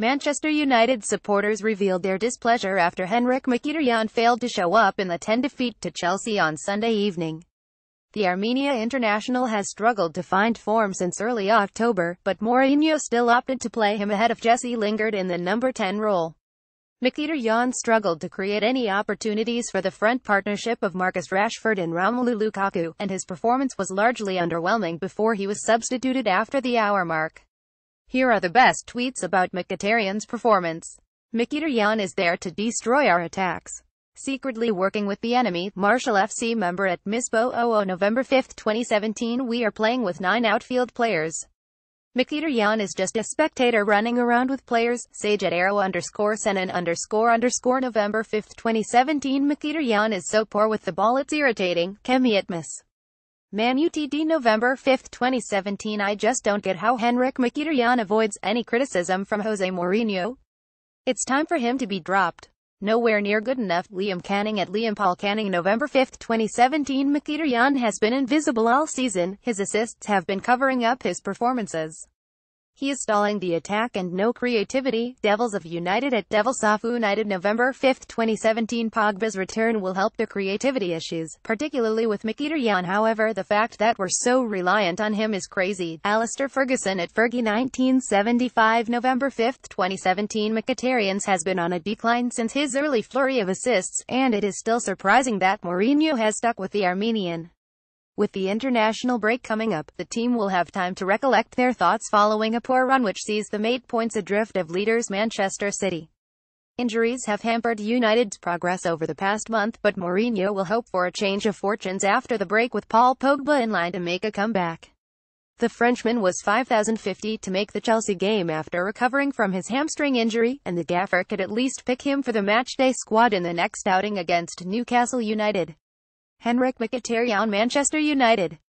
Manchester United supporters revealed their displeasure after Henrikh Mkhitaryan failed to show up in the 10-0 defeat to Chelsea on Sunday evening. The Armenia international has struggled to find form since early October, but Mourinho still opted to play him ahead of Jesse Lingard in the number 10 role. Mkhitaryan struggled to create any opportunities for the front partnership of Marcus Rashford and Romelu Lukaku, and his performance was largely underwhelming before he was substituted after the hour mark. Here are the best tweets about Mkhitaryan's performance. Mkhitaryan is there to destroy our attacks. Secretly working with the enemy, Marshall FC member at Mispo 00 November 5, 2017. We are playing with 9 outfield players. Mkhitaryan is just a spectator running around with players, Sage at @arrow_senan__. November 5, 2017. Mkhitaryan is so poor with the ball it's irritating, Kemi at Miss. Man UTD November 5, 2017. I just don't get how Henrikh Mkhitaryan avoids any criticism from Jose Mourinho. It's time for him to be dropped. Nowhere near good enough, Liam Canning at Liam Paul Canning November 5, 2017. Mkhitaryan has been invisible all season, his assists have been covering up his performances. He is stalling the attack and no creativity. Devils of United at Devils of United November 5, 2017. Pogba's return will help the creativity issues, particularly with Mkhitaryan. However, the fact that we're so reliant on him is crazy. Alistair Ferguson at Fergie 1975 November 5, 2017. Mkhitaryan's has been on a decline since his early flurry of assists, and it is still surprising that Mourinho has stuck with the Armenian. With the international break coming up, the team will have time to recollect their thoughts following a poor run which sees them 8 points adrift of leaders Manchester City. Injuries have hampered United's progress over the past month, but Mourinho will hope for a change of fortunes after the break with Paul Pogba in line to make a comeback. The Frenchman was 5,050 to make the Chelsea game after recovering from his hamstring injury, and the gaffer could at least pick him for the matchday squad in the next outing against Newcastle United. Henrikh Mkhitaryan, Manchester United.